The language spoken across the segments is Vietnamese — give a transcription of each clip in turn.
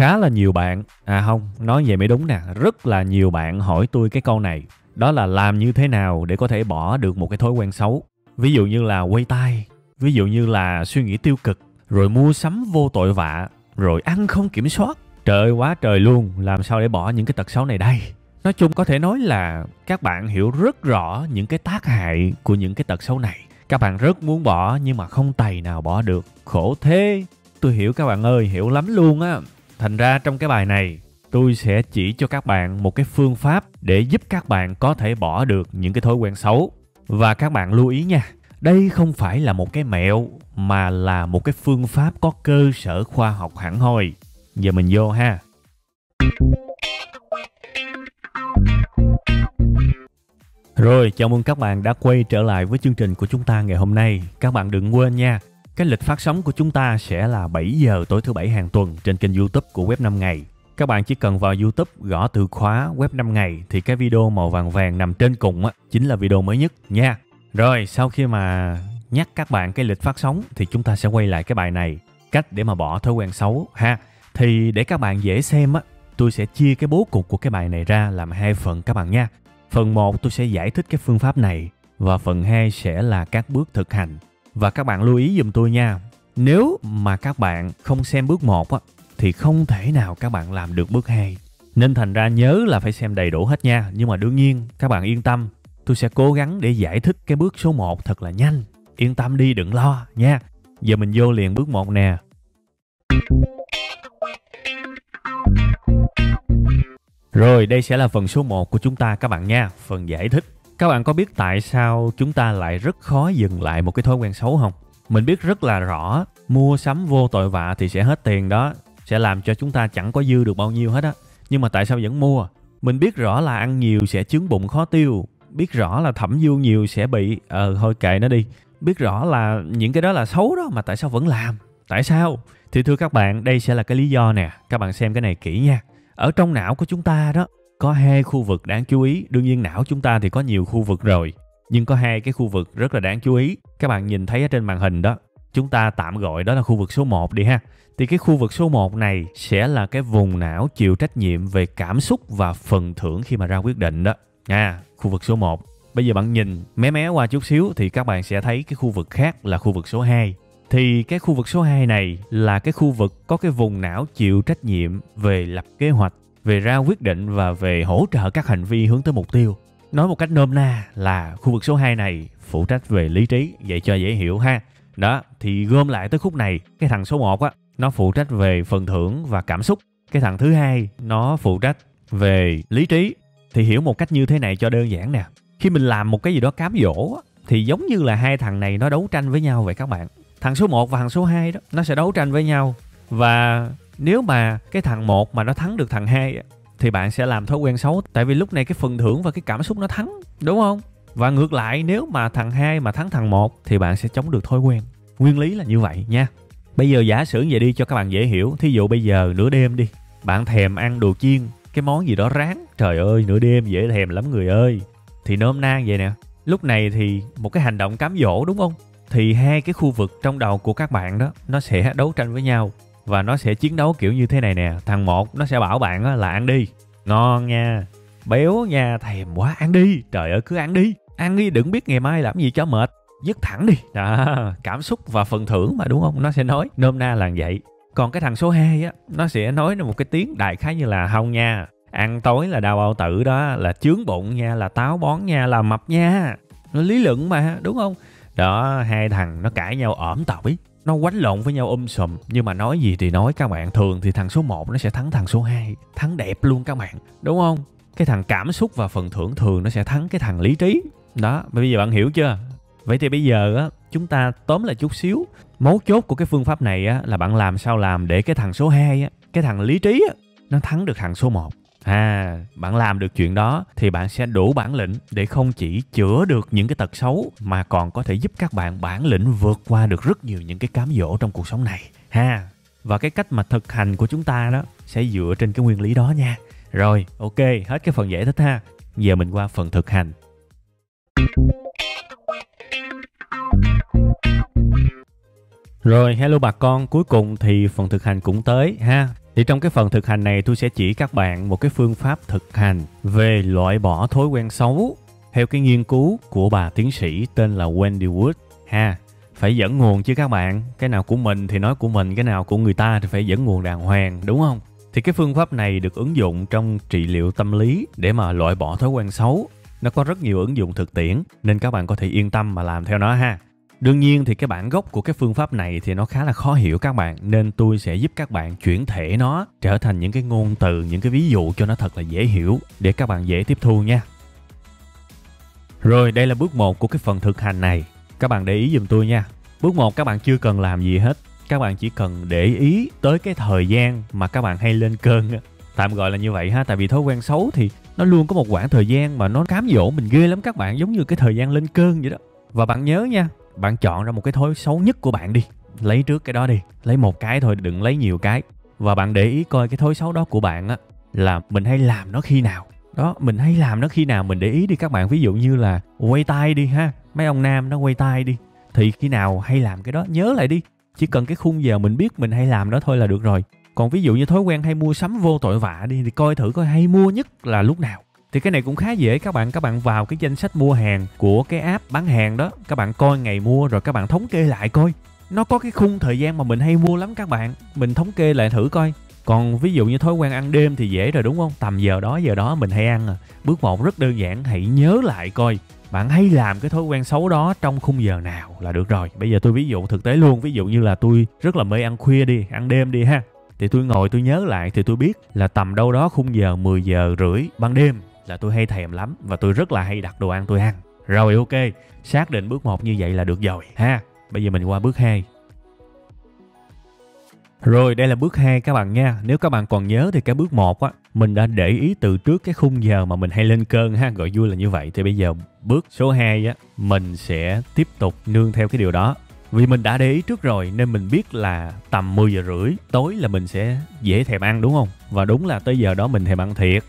Khá là nhiều bạn, à không, nói vậy mới đúng nè, rất là nhiều bạn hỏi tôi cái câu này. Đó là làm như thế nào để có thể bỏ được một cái thói quen xấu. Ví dụ như là quay tay, ví dụ như là suy nghĩ tiêu cực, rồi mua sắm vô tội vạ, rồi ăn không kiểm soát. Trời ơi, quá trời luôn, làm sao để bỏ những cái tật xấu này đây? Nói chung có thể nói là các bạn hiểu rất rõ những cái tác hại của những cái tật xấu này. Các bạn rất muốn bỏ nhưng mà không tài nào bỏ được. Khổ thế. Tôi hiểu các bạn ơi, hiểu lắm luôn á. Thành ra trong cái bài này, tôi sẽ chỉ cho các bạn một cái phương pháp để giúp các bạn có thể bỏ được những cái thói quen xấu. Và các bạn lưu ý nha, đây không phải là một cái mẹo mà là một cái phương pháp có cơ sở khoa học hẳn hoi. Giờ mình vô ha. Rồi, chào mừng các bạn đã quay trở lại với chương trình của chúng ta ngày hôm nay. Các bạn đừng quên nha, cái lịch phát sóng của chúng ta sẽ là 7 giờ tối thứ Bảy hàng tuần trên kênh YouTube của Web5ngay. Các bạn chỉ cần vào YouTube gõ từ khóa Web5ngay thì cái video màu vàng vàng nằm trên cùng á, chính là video mới nhất nha. Rồi, sau khi mà nhắc các bạn cái lịch phát sóng thì chúng ta sẽ quay lại cái bài này, cách để mà bỏ thói quen xấu ha. Thì để các bạn dễ xem á, tôi sẽ chia cái bố cục của cái bài này ra làm hai phần các bạn nha. Phần 1 tôi sẽ giải thích cái phương pháp này và phần 2 sẽ là các bước thực hành. Và các bạn lưu ý giùm tôi nha, nếu mà các bạn không xem bước 1 á, thì không thể nào các bạn làm được bước 2. Nên thành ra nhớ là phải xem đầy đủ hết nha. Nhưng mà đương nhiên các bạn yên tâm, tôi sẽ cố gắng để giải thích cái bước số 1 thật là nhanh. Yên tâm đi, đừng lo nha. Giờ mình vô liền bước 1 nè. Rồi, đây sẽ là phần số 1 của chúng ta các bạn nha, phần giải thích. Các bạn có biết tại sao chúng ta lại rất khó dừng lại một cái thói quen xấu không? Mình biết rất là rõ, mua sắm vô tội vạ thì sẽ hết tiền đó, sẽ làm cho chúng ta chẳng có dư được bao nhiêu hết á. Nhưng mà tại sao vẫn mua? Mình biết rõ là ăn nhiều sẽ chướng bụng khó tiêu, biết rõ là thẩm dư nhiều sẽ bị, thôi kệ nó đi. Biết rõ là những cái đó là xấu đó mà tại sao vẫn làm? Tại sao? Thì thưa các bạn, đây sẽ là cái lý do nè, các bạn xem cái này kỹ nha. Ở trong não của chúng ta đó, có hai khu vực đáng chú ý. Đương nhiên não chúng ta thì có nhiều khu vực rồi, nhưng có hai cái khu vực rất là đáng chú ý. Các bạn nhìn thấy ở trên màn hình đó, chúng ta tạm gọi đó là khu vực số 1 đi ha. Thì cái khu vực số 1 này sẽ là cái vùng não chịu trách nhiệm về cảm xúc và phần thưởng khi mà ra quyết định đó. Khu vực số 1. Bây giờ bạn nhìn mé qua chút xíu thì các bạn sẽ thấy cái khu vực khác là khu vực số 2. Thì cái khu vực số 2 này là cái khu vực có cái vùng não chịu trách nhiệm về lập kế hoạch, về ra quyết định và về hỗ trợ các hành vi hướng tới mục tiêu. Nói một cách nôm na là khu vực số 2 này phụ trách về lý trí, vậy cho dễ hiểu ha. Đó, thì gom lại tới khúc này, cái thằng số 1 á, nó phụ trách về phần thưởng và cảm xúc. Cái thằng thứ hai nó phụ trách về lý trí. Thì hiểu một cách như thế này cho đơn giản nè. Khi mình làm một cái gì đó cám dỗ á, thì giống như là hai thằng này nó đấu tranh với nhau vậy các bạn. Thằng số 1 và thằng số 2 đó, nó sẽ đấu tranh với nhau. Và nếu mà cái thằng 1 mà nó thắng được thằng 2 thì bạn sẽ làm thói quen xấu. Tại vì lúc này cái phần thưởng và cái cảm xúc nó thắng, đúng không? Và ngược lại, nếu mà thằng 2 mà thắng thằng 1 thì bạn sẽ chống được thói quen. Nguyên lý là như vậy nha. Bây giờ giả sử vậy đi cho các bạn dễ hiểu. Thí dụ bây giờ nửa đêm đi, bạn thèm ăn đồ chiên, cái món gì đó rán. Trời ơi, nửa đêm dễ thèm lắm người ơi. Thì nôm na vậy nè. Lúc này thì một cái hành động cám dỗ đúng không? Thì hai cái khu vực trong đầu của các bạn đó, nó sẽ đấu tranh với nhau. Và nó sẽ chiến đấu kiểu như thế này nè. Thằng 1 nó sẽ bảo bạn là ăn đi, ngon nha, béo nha, thèm quá, ăn đi. Trời ơi cứ ăn đi, ăn đi, đừng biết ngày mai làm gì cho mệt, dứt thẳng đi đó. Cảm xúc và phần thưởng mà đúng không? Nó sẽ nói nôm na là vậy. Còn cái thằng số 2 á, nó sẽ nói một cái tiếng đại khái như là không nha, ăn tối là đau bao tử đó, là chướng bụng nha, là táo bón nha, là mập nha. Nó lý luận mà đúng không? Đó, hai thằng nó cãi nhau ỏm tỏi, nó quánh lộn với nhau sùm. Nhưng mà nói gì thì nói các bạn, thường thì thằng số 1 nó sẽ thắng thằng số 2, thắng đẹp luôn các bạn, đúng không? Cái thằng cảm xúc và phần thưởng thường nó sẽ thắng cái thằng lý trí. Đó, bây giờ bạn hiểu chưa? Vậy thì bây giờ á, chúng ta tóm lại chút xíu. Mấu chốt của cái phương pháp này á, là bạn làm sao làm để cái thằng số 2 á, cái thằng lý trí á, nó thắng được thằng số 1. Bạn làm được chuyện đó thì bạn sẽ đủ bản lĩnh để không chỉ chữa được những cái tật xấu mà còn có thể giúp các bạn bản lĩnh vượt qua được rất nhiều những cái cám dỗ trong cuộc sống này ha. Và cái cách mà thực hành của chúng ta đó sẽ dựa trên cái nguyên lý đó nha. Rồi, ok, hết cái phần giải thích ha. Giờ mình qua phần thực hành. Rồi, hello bà con, cuối cùng thì phần thực hành cũng tới ha. Thì trong cái phần thực hành này tôi sẽ chỉ các bạn một cái phương pháp thực hành về loại bỏ thói quen xấu theo cái nghiên cứu của bà tiến sĩ tên là Wendy Wood ha. Phải dẫn nguồn chứ các bạn, cái nào của mình thì nói của mình, cái nào của người ta thì phải dẫn nguồn đàng hoàng, đúng không? Thì cái phương pháp này được ứng dụng trong trị liệu tâm lý để mà loại bỏ thói quen xấu. Nó có rất nhiều ứng dụng thực tiễn nên các bạn có thể yên tâm mà làm theo nó ha. Đương nhiên thì cái bản gốc của cái phương pháp này thì nó khá là khó hiểu các bạn, nên tôi sẽ giúp các bạn chuyển thể nó trở thành những cái ngôn từ, những cái ví dụ cho nó thật là dễ hiểu để các bạn dễ tiếp thu nha. Rồi đây là bước 1 của cái phần thực hành này. Các bạn để ý giùm tôi nha. Bước 1 các bạn chưa cần làm gì hết. Các bạn chỉ cần để ý tới cái thời gian mà các bạn hay lên cơn. Tạm gọi là như vậy ha, tại vì thói quen xấu thì nó luôn có một khoảng thời gian mà nó cám dỗ mình ghê lắm các bạn, giống như cái thời gian lên cơn vậy đó. Và bạn nhớ nha, bạn chọn ra một cái thói xấu nhất của bạn đi. Lấy trước cái đó đi, lấy một cái thôi, đừng lấy nhiều cái. Và bạn để ý coi cái thói xấu đó của bạn á, là mình hay làm nó khi nào. Đó, mình hay làm nó khi nào mình để ý đi các bạn. Ví dụ như là quay tay đi ha, mấy ông nam nó quay tay đi, thì khi nào hay làm cái đó, nhớ lại đi. Chỉ cần cái khung giờ mình biết mình hay làm đó thôi là được rồi. Còn ví dụ như thói quen hay mua sắm vô tội vạ đi, thì coi thử coi hay mua nhất là lúc nào. Thì cái này cũng khá dễ các bạn. Các bạn vào cái danh sách mua hàng của cái app bán hàng đó, các bạn coi ngày mua rồi các bạn thống kê lại coi. Nó có cái khung thời gian mà mình hay mua lắm các bạn, mình thống kê lại thử coi. Còn ví dụ như thói quen ăn đêm thì dễ rồi đúng không? Tầm giờ đó mình hay ăn à. Bước 1 rất đơn giản, hãy nhớ lại coi bạn hay làm cái thói quen xấu đó trong khung giờ nào là được rồi. Bây giờ tôi ví dụ thực tế luôn, ví dụ như là tôi rất là mê ăn khuya đi, ăn đêm đi ha. Thì tôi ngồi tôi nhớ lại thì tôi biết là tầm đâu đó khung giờ 10 giờ rưỡi ban đêm là tôi hay thèm lắm và tôi rất là hay đặt đồ ăn tôi ăn. Rồi ok, xác định bước 1 như vậy là được rồi ha. Bây giờ mình qua bước 2. Rồi đây là bước 2 các bạn nha. Nếu các bạn còn nhớ thì cái bước 1 á, mình đã để ý từ trước cái khung giờ mà mình hay lên cơn ha, gọi vui là như vậy. Thì bây giờ bước số 2 á, mình sẽ tiếp tục nương theo cái điều đó. Vì mình đã để ý trước rồi nên mình biết là tầm 10 giờ rưỡi tối là mình sẽ dễ thèm ăn đúng không? Và đúng là tới giờ đó mình thèm ăn thiệt.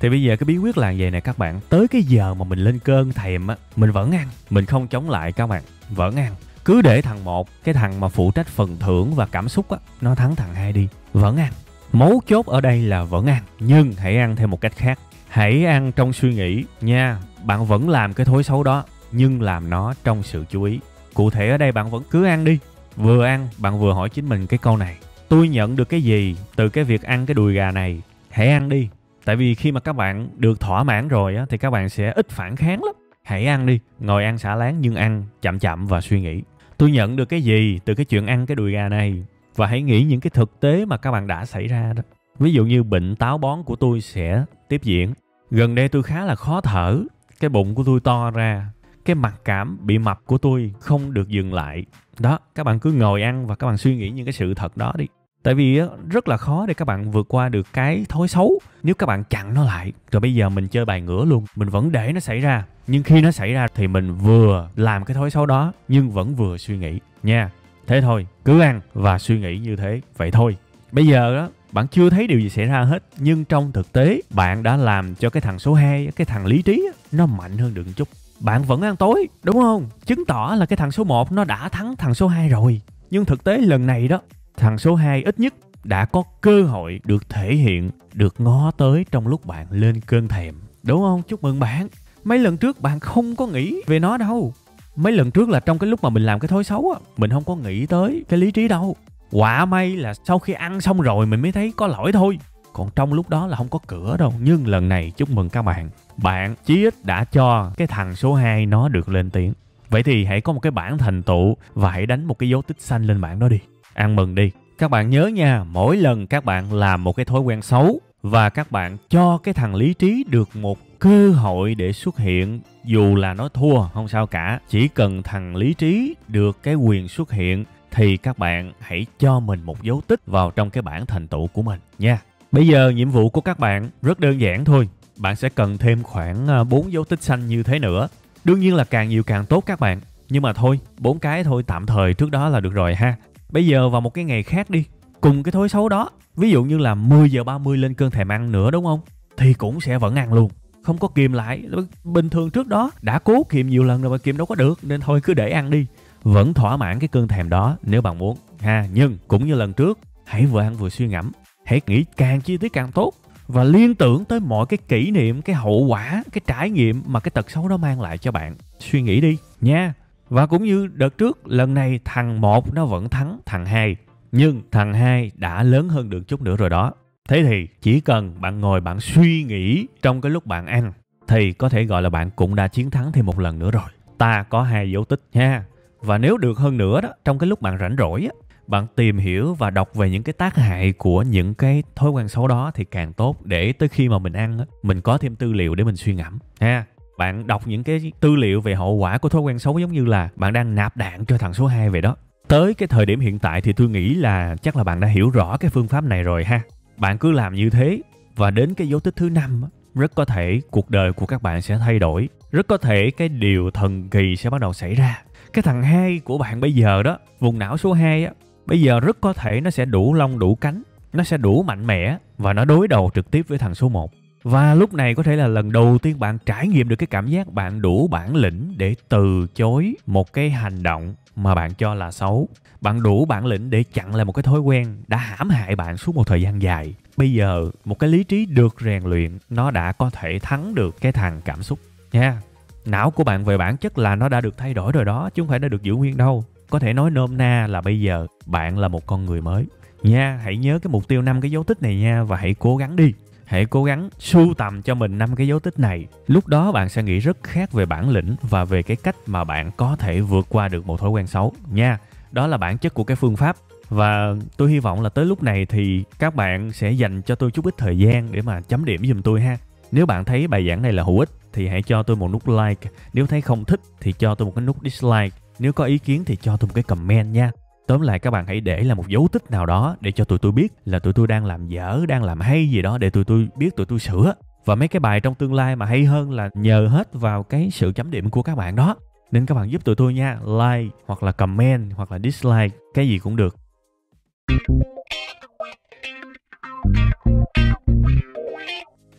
Thì bây giờ cái bí quyết là vậy nè các bạn. Tới cái giờ mà mình lên cơn thèm á, mình vẫn ăn, mình không chống lại các bạn, vẫn ăn. Cứ để thằng 1, cái thằng mà phụ trách phần thưởng và cảm xúc á, nó thắng thằng 2 đi. Vẫn ăn. Mấu chốt ở đây là vẫn ăn, nhưng hãy ăn theo một cách khác. Hãy ăn trong suy nghĩ nha. Bạn vẫn làm cái thói xấu đó, nhưng làm nó trong sự chú ý. Cụ thể ở đây bạn vẫn cứ ăn đi. Vừa ăn, bạn vừa hỏi chính mình cái câu này. Tôi nhận được cái gì từ cái việc ăn cái đùi gà này? Hãy ăn đi. Tại vì khi mà các bạn được thỏa mãn rồi á, thì các bạn sẽ ít phản kháng lắm. Hãy ăn đi. Ngồi ăn xả láng nhưng ăn chậm chậm và suy nghĩ. Tôi nhận được cái gì từ cái chuyện ăn cái đùi gà này? Và hãy nghĩ những cái thực tế mà các bạn đã xảy ra đó. Ví dụ như bệnh táo bón của tôi sẽ tiếp diễn. Gần đây tôi khá là khó thở. Cái bụng của tôi to ra. Cái mặc cảm bị mập của tôi không được dừng lại. Đó, các bạn cứ ngồi ăn và các bạn suy nghĩ những cái sự thật đó đi. Tại vì rất là khó để các bạn vượt qua được cái thói xấu nếu các bạn chặn nó lại. Rồi bây giờ mình chơi bài ngửa luôn, mình vẫn để nó xảy ra. Nhưng khi nó xảy ra thì mình vừa làm cái thói xấu đó nhưng vẫn vừa suy nghĩ nha. Thế thôi, cứ ăn và suy nghĩ như thế, vậy thôi. Bây giờ đó, bạn chưa thấy điều gì xảy ra hết, nhưng trong thực tế bạn đã làm cho cái thằng số 2, cái thằng lý trí nó mạnh hơn được một chút. Bạn vẫn ăn tối, đúng không? Chứng tỏ là cái thằng số 1 nó đã thắng thằng số 2 rồi. Nhưng thực tế lần này đó, thằng số 2 ít nhất đã có cơ hội được thể hiện, được ngó tới trong lúc bạn lên cơn thèm. Đúng không? Chúc mừng bạn. Mấy lần trước bạn không có nghĩ về nó đâu. Mấy lần trước là trong cái lúc mà mình làm cái thói xấu á, mình không có nghĩ tới cái lý trí đâu. Quả may là sau khi ăn xong rồi mình mới thấy có lỗi thôi. Còn trong lúc đó là không có cửa đâu. Nhưng lần này chúc mừng các bạn. Bạn chí ít đã cho cái thằng số 2 nó được lên tiếng. Vậy thì hãy có một cái bảng thành tựu và hãy đánh một cái dấu tích xanh lên bảng đó đi. Ăn mừng đi. Các bạn nhớ nha, mỗi lần các bạn làm một cái thói quen xấu và các bạn cho cái thằng lý trí được một cơ hội để xuất hiện, dù là nó thua không sao cả, chỉ cần thằng lý trí được cái quyền xuất hiện thì các bạn hãy cho mình một dấu tích vào trong cái bảng thành tựu của mình nha. Bây giờ nhiệm vụ của các bạn rất đơn giản thôi. Bạn sẽ cần thêm khoảng 4 dấu tích xanh như thế nữa. Đương nhiên là càng nhiều càng tốt các bạn. Nhưng mà thôi, 4 cái thôi, tạm thời trước đó là được rồi ha. Bây giờ vào một cái ngày khác đi, cùng cái thói xấu đó. Ví dụ như là 10 giờ 30 lên cơn thèm ăn nữa đúng không? Thì cũng sẽ vẫn ăn luôn. Không có kìm lại. Bình thường trước đó đã cố kìm nhiều lần rồi mà kìm đâu có được. Nên thôi cứ để ăn đi. Vẫn thỏa mãn cái cơn thèm đó nếu bạn muốn ha. Nhưng cũng như lần trước, hãy vừa ăn vừa suy ngẫm. Hãy nghĩ càng chi tiết càng tốt và liên tưởng tới mọi cái kỷ niệm, cái hậu quả, cái trải nghiệm mà cái tật xấu đó mang lại cho bạn. Suy nghĩ đi nha. Và cũng như đợt trước, lần này thằng 1 nó vẫn thắng thằng 2. Nhưng thằng 2 đã lớn hơn được chút nữa rồi đó. Thế thì chỉ cần bạn ngồi bạn suy nghĩ trong cái lúc bạn ăn thì có thể gọi là bạn cũng đã chiến thắng thêm một lần nữa rồi. Ta có 2 dấu tích nha. Và nếu được hơn nữa đó, trong cái lúc bạn rảnh rỗi á, bạn tìm hiểu và đọc về những cái tác hại của những cái thói quen xấu đó thì càng tốt, để tới khi mà mình ăn á, mình có thêm tư liệu để mình suy ngẫm ha. Bạn đọc những cái tư liệu về hậu quả của thói quen xấu giống như là bạn đang nạp đạn cho thằng số 2 vậy đó. Tới cái thời điểm hiện tại thì tôi nghĩ là chắc là bạn đã hiểu rõ cái phương pháp này rồi ha. Bạn cứ làm như thế và đến cái dấu tích thứ 5, rất có thể cuộc đời của các bạn sẽ thay đổi. Rất có thể cái điều thần kỳ sẽ bắt đầu xảy ra. Cái thằng 2 của bạn bây giờ đó, vùng não số 2 á, bây giờ rất có thể nó sẽ đủ lông đủ cánh, nó sẽ đủ mạnh mẽ và nó đối đầu trực tiếp với thằng số 1. Và lúc này có thể là lần đầu tiên bạn trải nghiệm được cái cảm giác bạn đủ bản lĩnh để từ chối một cái hành động mà bạn cho là xấu. Bạn đủ bản lĩnh để chặn lại một cái thói quen đã hãm hại bạn suốt một thời gian dài. Bây giờ một cái lý trí được rèn luyện, nó đã có thể thắng được cái thằng cảm xúc nha. Não của bạn về bản chất là nó đã được thay đổi rồi đó, chứ không phải đã được giữ nguyên đâu. Có thể nói nôm na là bây giờ bạn là một con người mới nha. Hãy nhớ cái mục tiêu 5 cái dấu tích này nha, và hãy cố gắng đi. Hãy cố gắng sưu tầm cho mình 5 cái dấu tích này. Lúc đó bạn sẽ nghĩ rất khác về bản lĩnh và về cái cách mà bạn có thể vượt qua được một thói quen xấu nha. Đó là bản chất của cái phương pháp. Và tôi hy vọng là tới lúc này thì các bạn sẽ dành cho tôi chút ít thời gian để mà chấm điểm giùm tôi ha. Nếu bạn thấy bài giảng này là hữu ích thì hãy cho tôi một nút like. Nếu thấy không thích thì cho tôi một cái nút dislike. Nếu có ý kiến thì cho tôi một cái comment nha. Tóm lại các bạn hãy để là một dấu tích nào đó để cho tụi tôi biết là tụi tôi đang làm dở, đang làm hay gì đó, để tụi tôi biết tụi tôi sửa. Và mấy cái bài trong tương lai mà hay hơn là nhờ hết vào cái sự chấm điểm của các bạn đó. Nên các bạn giúp tụi tôi nha, like hoặc là comment hoặc là dislike, cái gì cũng được.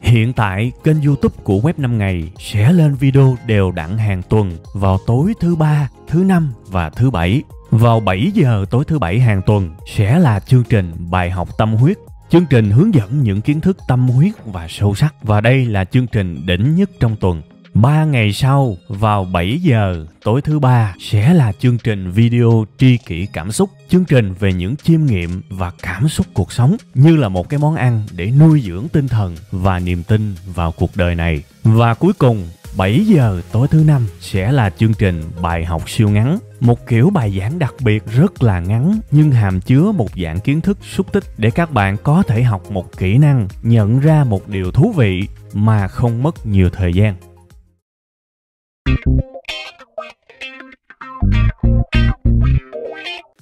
Hiện tại, kênh YouTube của Web5 Ngày sẽ lên video đều đặn hàng tuần vào tối thứ 3, thứ 5 và thứ 7. Vào 7 giờ tối thứ 7 hàng tuần sẽ là chương trình Bài học tâm huyết. Chương trình hướng dẫn những kiến thức tâm huyết và sâu sắc. Và đây là chương trình đỉnh nhất trong tuần. 3 ngày sau, vào 7 giờ tối thứ 3 sẽ là chương trình video tri kỷ cảm xúc. Chương trình về những chiêm nghiệm và cảm xúc cuộc sống như là một cái món ăn để nuôi dưỡng tinh thần và niềm tin vào cuộc đời này. Và cuối cùng, 7 giờ tối thứ 5 sẽ là chương trình Bài học siêu ngắn. Một kiểu bài giảng đặc biệt rất là ngắn nhưng hàm chứa một dạng kiến thức xúc tích để các bạn có thể học một kỹ năng, nhận ra một điều thú vị mà không mất nhiều thời gian.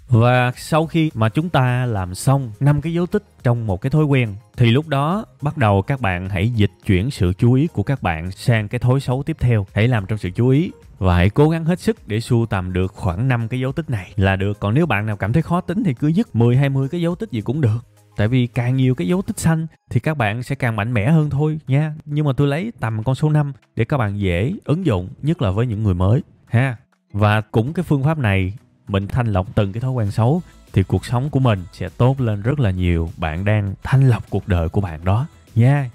Và sau khi mà chúng ta làm xong 5 cái dấu tích trong một cái thói quen thì lúc đó bắt đầu các bạn hãy dịch chuyển sự chú ý của các bạn sang cái thói xấu tiếp theo. Hãy làm trong sự chú ý và hãy cố gắng hết sức để sưu tầm được khoảng 5 cái dấu tích này là được. Còn nếu bạn nào cảm thấy khó tính thì cứ dứt 10-20 cái dấu tích gì cũng được. Tại vì càng nhiều cái dấu tích xanh thì các bạn sẽ càng mạnh mẽ hơn thôi nha. Nhưng mà tôi lấy tầm con số 5 để các bạn dễ ứng dụng, nhất là với những người mới ha. Và cũng cái phương pháp này, mình thanh lọc từng cái thói quen xấu thì cuộc sống của mình sẽ tốt lên rất là nhiều. Bạn đang thanh lọc cuộc đời của bạn đó nha.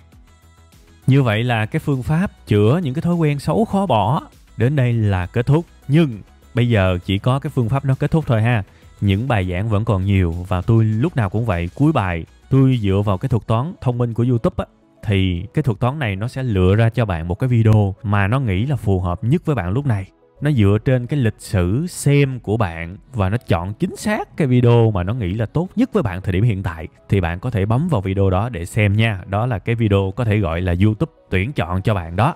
Như vậy là cái phương pháp chữa những cái thói quen xấu khó bỏ đến đây là kết thúc. Nhưng bây giờ chỉ có cái phương pháp nó kết thúc thôi ha. Những bài giảng vẫn còn nhiều và tôi lúc nào cũng vậy. Cuối bài tôi dựa vào cái thuật toán thông minh của YouTube á, thì cái thuật toán này nó sẽ lựa ra cho bạn một cái video mà nó nghĩ là phù hợp nhất với bạn lúc này. Nó dựa trên cái lịch sử xem của bạn và nó chọn chính xác cái video mà nó nghĩ là tốt nhất với bạn thời điểm hiện tại. Thì bạn có thể bấm vào video đó để xem nha. Đó là cái video có thể gọi là YouTube tuyển chọn cho bạn đó.